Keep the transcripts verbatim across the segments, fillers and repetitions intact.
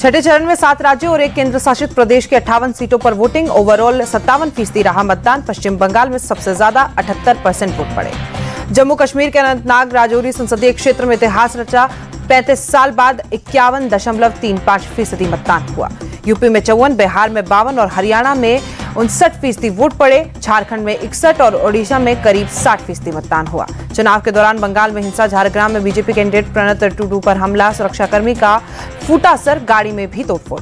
छठे चरण में सात राज्यों और एक केंद्र शासित प्रदेश की अट्ठावन सीटों पर वोटिंग। ओवरऑल सत्तावन फीसदी रहा मतदान। पश्चिम बंगाल में सबसे ज्यादा अठहत्तर परसेंट वोट पड़े। जम्मू कश्मीर के अनंतनाग राजौरी संसदीय क्षेत्र में इतिहास रचा। पैंतीस साल बाद इक्यावन दशमलव तीन पाँच फीसदी मतदान हुआ। यूपी में चौवन, बिहार में बावन और हरियाणा में उनसठ फीसदी वोट पड़े। झारखंड में इकसठ और ओडिशा में करीब साठ फीसदी मतदान हुआ। चुनाव के दौरान बंगाल में हिंसा। झारग्राम में बीजेपी कैंडिडेट प्रणत टूडू पर हमला। सुरक्षाकर्मी का फूटा सर, गाड़ी में भी तोड़फोड़।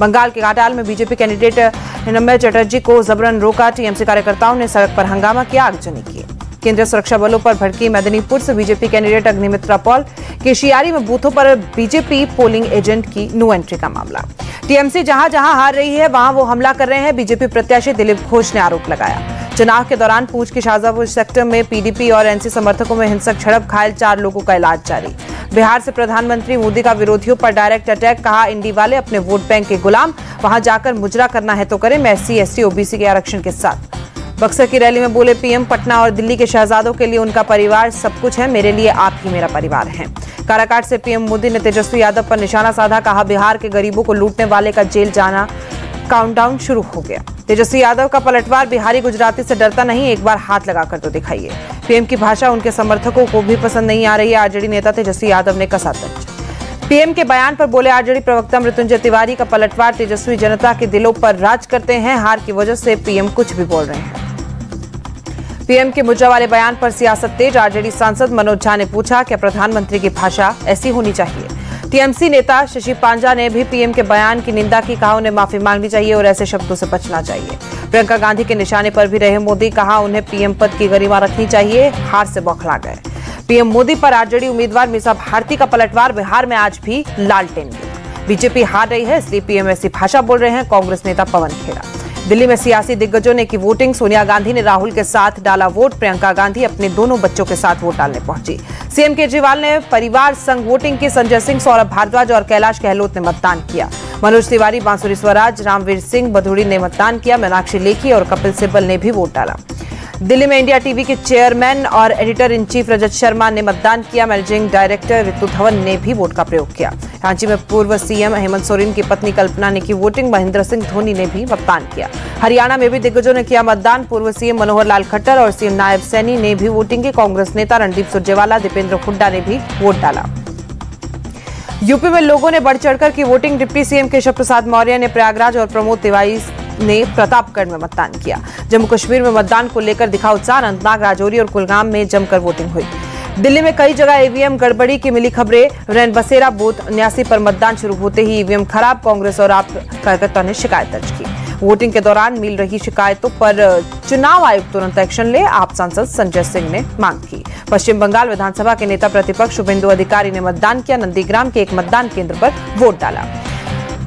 बंगाल के घाटाल में बीजेपी कैंडिडेट हिमय चैटर्जी को जबरन रोका। टीएमसी कार्यकर्ताओं ने सड़क पर हंगामा किया, आगजनी की। केंद्रीय सुरक्षा बलों पर भड़की मेदिनीपुर से बीजेपी कैंडिडेट अग्निमित्रा पॉल। केशियारी में बूथों पर बीजेपी पोलिंग एजेंट की नो एंट्री का मामला। टीएमसी जहां जहां हार रही है वहां वो हमला कर रहे हैं, बीजेपी प्रत्याशी दिलीप घोष ने आरोप लगाया। चुनाव के दौरान पूंछ के शाजापुर सेक्टर में पीडीपी और एनसी समर्थकों में हिंसक झड़प, घायल चार लोगों का इलाज जारी। बिहार से प्रधानमंत्री मोदी का विरोधियों पर डायरेक्ट अटैक, कहा इंडी वाले अपने वोट बैंक के गुलाम, वहां जाकर मुजरा करना है तो करें। मैं एससी एसटी ओबीसी के आरक्षण के साथ। बक्सर की रैली में बोले पीएम, पटना और दिल्ली के शहजादों के लिए उनका परिवार सब कुछ है, मेरे लिए आप ही मेरा परिवार है। काराकाट से पीएम मोदी ने तेजस्वी यादव पर निशाना साधा, कहा बिहार के गरीबों को लूटने वाले का जेल जाना काउंटडाउन शुरू हो गया। तेजस्वी यादव का पलटवार, बिहारी गुजराती से डरता नहीं, एक बार हाथ लगाकर तो दिखाइए। पीएम की भाषा उनके समर्थकों को भी पसंद नहीं आ रही है। आरजेडी नेता तेजस्वी यादव ने कसा तंज। पीएम के बयान पर बोले आरजेडी प्रवक्ता मृत्युंजय तिवारी का पलटवार, तेजस्वी जनता के दिलों पर राज करते हैं, हार की वजह से पीएम कुछ भी बोल रहे हैं। पीएम के मुद्दा वाले बयान पर सियासत तेज। आरजेडी सांसद मनोज झा ने पूछा क्या प्रधानमंत्री की भाषा ऐसी होनी चाहिए। टीएमसी नेता शशि पांजा ने भी पीएम के बयान की निंदा की, कहा उन्हें माफी मांगनी चाहिए और ऐसे शब्दों से बचना चाहिए। प्रियंका गांधी के निशाने पर भी रहे मोदी, कहा उन्हें पीएम पद की गरिमा रखनी चाहिए, हार से बौखला गए। पीएम मोदी पर आरजेडी उम्मीदवार मिसा भारती का पलटवार, बिहार में आज भी लालटेन। बीजेपी हार रही है इसलिए पीएम ऐसी भाषा बोल रहे हैं, कांग्रेस नेता पवन खेड़ा। दिल्ली में सियासी दिग्गजों ने की वोटिंग। सोनिया गांधी ने राहुल के साथ डाला वोट। प्रियंका गांधी अपने दोनों बच्चों के साथ वोट डालने पहुंची। सीएम केजरीवाल ने परिवार संग वोटिंग की। संजय सिंह, सौरभ भारद्वाज और कैलाश गहलोत ने मतदान किया। मनोज तिवारी, बांसुरी स्वराज, रामवीर सिंह भदौरी ने मतदान किया। मीनाक्षी लेखी और कपिल सिब्बल ने भी वोट डाला। दिल्ली में इंडिया टीवी के चेयरमैन और editor in chief Rajat Sharma ने मतदान किया। मैनेजिंग डायरेक्टर ऋतु धवन ने भी वोट का प्रयोग किया। रांची में पूर्व सीएम हेमंत सोरेन की पत्नी कल्पना ने की वोटिंग। महेंद्र सिंह धोनी ने भी मतदान किया। हरियाणा में भी दिग्गजों ने किया मतदान। पूर्व सीएम मनोहर लाल खट्टर और सीएम नायब सैनी ने भी वोटिंग की। कांग्रेस नेता रणदीप सुरजेवाला, दीपेंद्र हुआ ने भी वोट डाला। यूपी में लोगों ने बढ़ चढ़कर की voting. Deputy CM Keshav Prasad Maurya ने प्रयागराज और प्रमोद तिवारी ने प्रतापगढ़ में मतदान किया। जम्मू कश्मीर में मतदान को लेकर दिखा उत्साह। अनंतनाग, राजौरी और कुलगाम में जमकर वोटिंग हुई। दिल्ली में कई जगह ईवीएम गड़बड़ी की मिली खबरें। रैन बसेरा बूथ उन्यासी पर मतदान शुरू होते ही ईवीएम खराब, कांग्रेस और आप कार्यकर्ताओं ने शिकायत दर्ज की। वोटिंग के दौरान मिल रही शिकायतों पर चुनाव आयोग तुरंत एक्शन ले, आप सांसद संजय सिंह ने मांग की। पश्चिम बंगाल विधानसभा के नेता प्रतिपक्ष शुभेंदु अधिकारी ने मतदान किया। नंदीग्राम के एक मतदान केंद्र पर वोट डाला।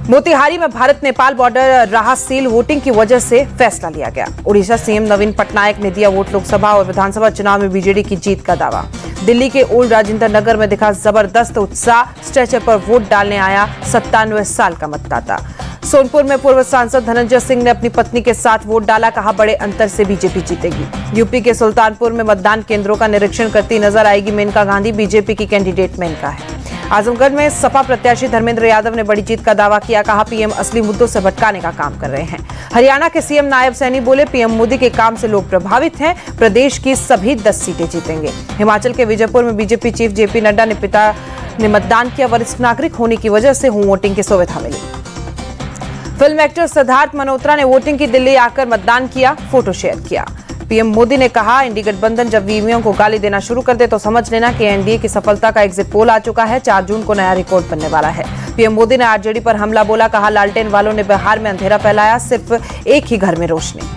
मोतिहारी में भारत नेपाल बॉर्डर रहा सील, वोटिंग की वजह से फैसला लिया गया। ओडिशा सीएम नवीन पटनायक ने दिया वोट। लोकसभा और विधानसभा चुनाव में बीजेडी की जीत का दावा। दिल्ली के ओल्ड राजेंद्र नगर में दिखा जबरदस्त उत्साह। स्ट्रेचर पर वोट डालने आया सत्तानवे साल का मतदाता। सोनपुर में पूर्व सांसद धनंजय सिंह ने अपनी पत्नी के साथ वोट डाला, कहा बड़े अंतर से बीजेपी जीतेगी। यूपी के सुल्तानपुर में मतदान केंद्रों का निरीक्षण करती नजर आएगी मेनका गांधी, बीजेपी की कैंडिडेट मेनका है। आजमगढ़ में सपा प्रत्याशी धर्मेंद्र यादव ने बड़ी जीत का दावा किया, कहा पीएम असली मुद्दों से भटकाने का काम कर रहे हैं। हरियाणा के सीएम नायब सैनी बोले पीएम मोदी के काम से लोग प्रभावित हैं, प्रदेश की सभी दस सीटें जीतेंगे। हिमाचल के विजयपुर में बीजेपी चीफ जेपी नड्डा ने पिता ने मतदान किया। वरिष्ठ नागरिक होने की वजह से होम वोटिंग की सुविधा मिली। फिल्म एक्टर सिद्धार्थ मल्होत्रा ने वोटिंग की, दिल्ली आकर मतदान किया, फोटो शेयर किया। पीएम मोदी ने कहा इंडी गठबंधन जब वीवीओं को गाली देना शुरू कर दे तो समझ लेना कि एनडीए की सफलता का एग्जिट पोल आ चुका है, चार जून को नया रिकॉर्ड बनने वाला है। पीएम मोदी ने आरजेडी पर हमला बोला, कहा लालटेन वालों ने बिहार में अंधेरा फैलाया, सिर्फ एक ही घर में रोशनी।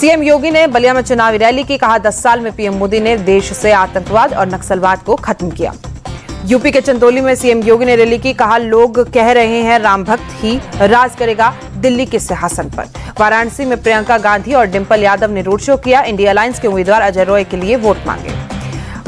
सीएम योगी ने बलिया में चुनावी रैली की, कहा दस साल में पीएम मोदी ने देश से आतंकवाद और नक्सलवाद को खत्म किया। यूपी के चंदौली में सीएम योगी ने रैली की, कहा लोग कह रहे हैं राम भक्त ही राज करेगा दिल्ली के सिंहासन पर। वाराणसी में प्रियंका गांधी और डिंपल यादव ने रोड शो किया। इंडिया अलायंस के उम्मीदवार अजय रॉय के लिए वोट मांगे।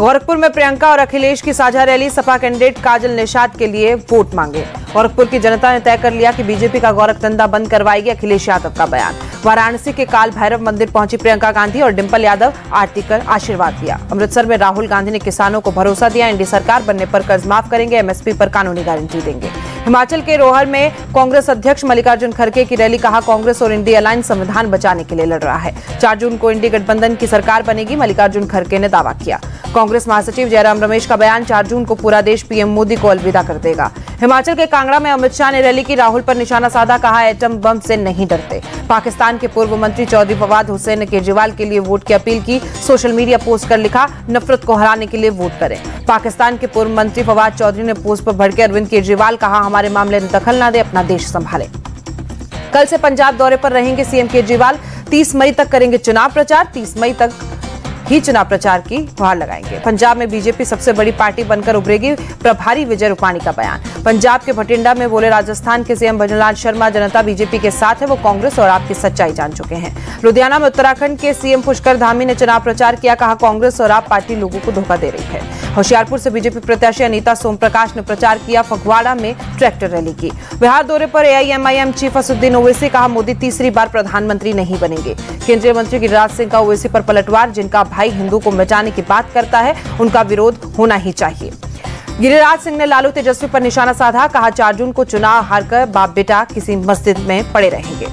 गोरखपुर में प्रियंका और अखिलेश की साझा रैली, सपा कैंडिडेट काजल निषाद के लिए वोट मांगे। गोरखपुर की जनता ने तय कर लिया कि बीजेपी का गोरखधंधा बंद करवाएगी, अखिलेश यादव का बयान। वाराणसी के काल भैरव मंदिर पहुंची प्रियंका गांधी और डिंपल यादव, आरती कर आशीर्वाद दिया। अमृतसर में राहुल गांधी ने किसानों को भरोसा दिया, एनडी सरकार बनने पर कर्ज माफ करेंगे, एमएसपी पर कानूनी गारंटी देंगे। हिमाचल के रोहर में कांग्रेस अध्यक्ष मल्लिकार्जुन खड़गे की रैली, कहा कांग्रेस और इंडी अलायंस संविधान बचाने के लिए लड़ रहा है। चार जून को इंडी गठबंधन की सरकार बनेगी, मल्लिकार्जुन खड़गे ने दावा किया। कांग्रेस महासचिव जयराम रमेश का बयान, चार जून को पूरा देश पीएम मोदी को अलविदा कर देगा। हिमाचल के कांगड़ा में अमित शाह ने रैली की, राहुल पर निशाना साधा, कहा एटम बम से नहीं डरते। पाकिस्तान के पूर्व मंत्री चौधरी फवाद हुसैन ने केजरीवाल के लिए वोट की अपील की, सोशल मीडिया पोस्ट कर लिखा नफरत को हराने के लिए वोट करें। पाकिस्तान के पूर्व मंत्री फवाद चौधरी ने पोस्ट पर भड़के अरविंद केजरीवाल, कहा हमारे मामले में दखल न दे, अपना देश संभाले। कल से पंजाब दौरे पर रहेंगे सीएम केजरीवाल, तीस मई तक करेंगे चुनाव प्रचार, तीस मई तक ही चुनाव प्रचार की गुहार लगाएंगे। पंजाब में बीजेपी सबसे बड़ी पार्टी बनकर उभरेगी, प्रभारी विजय रूपाणी का बयान। पंजाब के भटिंडा में बोले राजस्थान के सीएम भजनलाल शर्मा, जनता बीजेपी के साथ है, वो कांग्रेस और आपकी सच्चाई जान चुके हैं। लुधियाना में उत्तराखंड के सीएम पुष्कर धामी ने चुनाव प्रचार किया, कहा कांग्रेस और आप पार्टी लोगों को धोखा दे रही है। होशियारपुर से बीजेपी प्रत्याशी अनिता सोमप्रकाश ने प्रचार किया, फगवाड़ा में ट्रैक्टर रैली की। बिहार दौरे पर एआईएमआईएम चीफ असदुद्दीन ओवैसी, कहा मोदी तीसरी बार प्रधानमंत्री नहीं बनेंगे। केंद्रीय मंत्री गिरिराज सिंह का ओवैसी पर पलटवार, जिनका भाई हिंदू को मिटाने की बात करता है, उनका विरोध होना ही चाहिए। गिरिराज सिंह ने लालू तेजस्वी पर निशाना साधा, कहा चार जून को चुनाव हारकर बाप बेटा किसी मस्जिद में पड़े रहेंगे।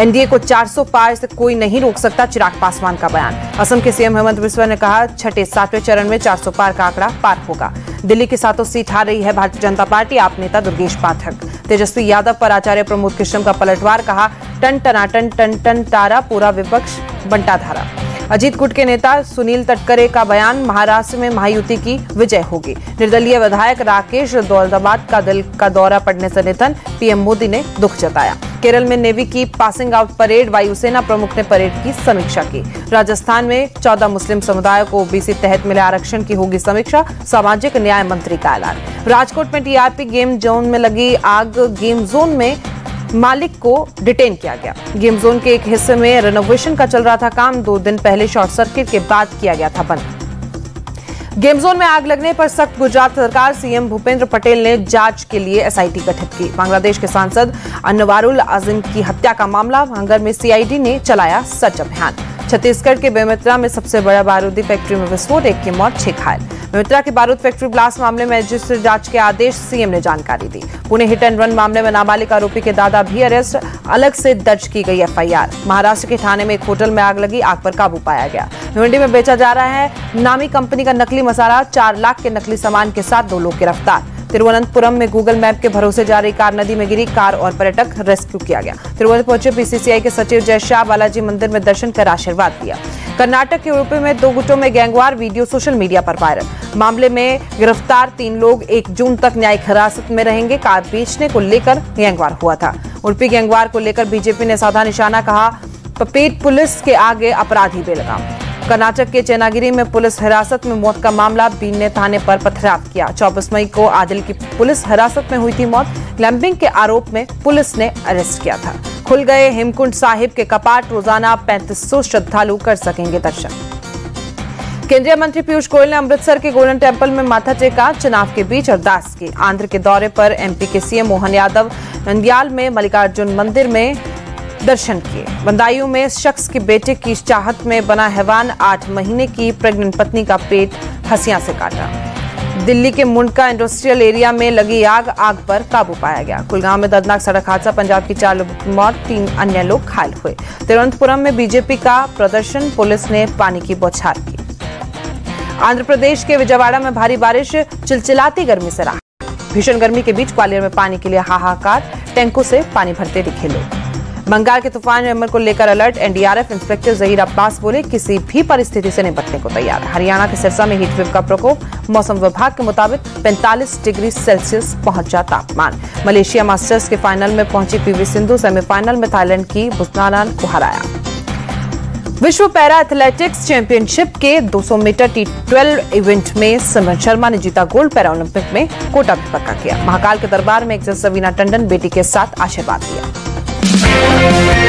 एनडीए को चार सौ पार से कोई नहीं रोक सकता, चिराग पासवान का बयान। असम के सीएम हेमंत बिस्वा ने कहा छठे सातवें चरण में चार सौ पार का आंकड़ा पार होगा। दिल्ली की सातों सीट हार रही है भारतीय जनता पार्टी, आप नेता दुर्गेश पाठक। तेजस्वी यादव पर आचार्य प्रमोद कृष्णम का पलटवार, कहा टन टनाटन टन टन तारा, पूरा विपक्ष बंटा धारा। अजीत गुट के नेता सुनील तटकरे का बयान, महाराष्ट्र में महायुति की विजय होगी। निर्दलीय विधायक राकेश दौलताबाद का दिल का दौरा पड़ने से निधन, पीएम मोदी ने दुख जताया। केरल में नेवी की पासिंग आउट परेड, वायुसेना प्रमुख ने परेड की समीक्षा की। राजस्थान में चौदह मुस्लिम समुदाय को ओबीसी तहत मिले आरक्षण की होगी समीक्षा, सामाजिक न्याय मंत्री का ऐलान। राजकोट में टीआरपी गेम जोन में लगी आग, गेम जोन में मालिक को डिटेन किया गया। गेम जोन के एक हिस्से में रेनोवेशन का चल रहा था काम, दो दिन पहले शॉर्ट सर्किट के बाद किया गया था बंद। गेम जोन में आग लगने पर सख्त गुजरात सरकार, सीएम भूपेंद्र पटेल ने जांच के लिए एसआईटी गठित की। बांग्लादेश के सांसद अनवारुल आजम की हत्या का मामला, भांगर में सीआईडी ने चलाया सर्च अभियान। छत्तीसगढ़ के बेमेतरा में सबसे बड़ा बारूदी फैक्ट्री में विस्फोट, एक की मौत, छह घायल। बेमेतरा के बारूद फैक्ट्री ब्लास्ट मामले में मजिस्ट्रेट जांच के आदेश, सीएम ने जानकारी दी। पुणे हिट एंड रन मामले में नाबालिग आरोपी के दादा भी अरेस्ट, अलग से दर्ज की गई एफआईआर। महाराष्ट्र के ठाणे में एक होटल में आग लगी, आग पर काबू पाया गया। भिवंडी में बेचा जा रहा है नामी कंपनी का नकली मसाला, चार लाख के नकली सामान के साथ दो लोग गिरफ्तार। तिरुवनंतपुरम में गूगल मैप के भरोसे जा रही कार नदी में गिरी, कार और पर्यटक रेस्क्यू किया गया। तिरुवनंतपुरम पहुंचे बीसीसीआई के सचिव जय शाह, बालाजी मंदिर में दर्शन कर आशीर्वाद दिया। कर्नाटक के उडुपी में दो गुटों में गैंगवार, वीडियो सोशल मीडिया पर वायरल। मामले में गिरफ्तार तीन लोग एक जून तक न्यायिक हिरासत में रहेंगे, कार बेचने को लेकर गैंगवार हुआ था। उडुपी गैंगवार को लेकर बीजेपी ने साधा निशाना, कहा पपेट पुलिस के आगे अपराधी बेलगाम। कर्नाटक के चेनागिरी में पुलिस हिरासत में मौत का मामला, बीन ने थाने पर पथराव किया। चौबीस मई को आदिल की पुलिस हिरासत में हुई थी मौत, क्लैंपिंग के आरोप में पुलिस ने अरेस्ट किया था। खुल गए हेमकुंड साहिब के कपाट, रोजाना पैंतीस सौ श्रद्धालु कर सकेंगे दर्शन। केंद्रीय मंत्री पीयूष गोयल ने अमृतसर के गोल्डन टेम्पल में माथा टेका, चुनाव के बीच अरदास की। आंध्र के दौरे पर एमपी के सीएम मोहन यादव नंदियाल में मल्लिकार्जुन मंदिर में दर्शन किए। बंदायूं में शख्स के बेटे की चाहत में बना हैवान, आठ महीने की प्रेग्नेंट पत्नी का पेट हंसिया से काटा। दिल्ली के मुंडका इंडस्ट्रियल एरिया में लगी आग, आग पर काबू पाया गया। कुलगांव में दर्दनाक सड़क हादसा, पंजाब की चार लोगों की मौत, तीन अन्य लोग घायल हुए। तिरुवनंतपुरम में बीजेपी का प्रदर्शन, पुलिस ने पानी की बौछार की। आंध्र प्रदेश के विजयवाड़ा में भारी बारिश, चिलचिलाती गर्मी से राहत। भीषण गर्मी के बीच ग्वालियर में पानी के लिए हाहाकार, टैंकों से पानी भरते दिखे लोग। बंगाल के तूफान एमर को लेकर alert, NDRF inspector Zaheer Abbas बोले किसी भी परिस्थिति से निपटने को तैयार। हरियाणा के सिरसा में हीटवेव का प्रकोप, मौसम विभाग के मुताबिक पैंतालीस डिग्री सेल्सियस पहुंचा तापमान। मलेशिया मास्टर्स के फाइनल में पहुंची पीवी सिंधु, सेमीफाइनल में थाईलैंड की बुसनारान को हराया। विश्व पैरा एथलेटिक्स चैंपियनशिप के दो सौ मीटर टी ट्वेल्व इवेंट में सिमरन शर्मा ने जीता गोल्ड, पैरा ओलंपिक में कोटा भी पक्का किया। महाकाल के दरबार में एक्ट्रेस सवीना टंडन बेटी के साथ आशीर्वाद लिया।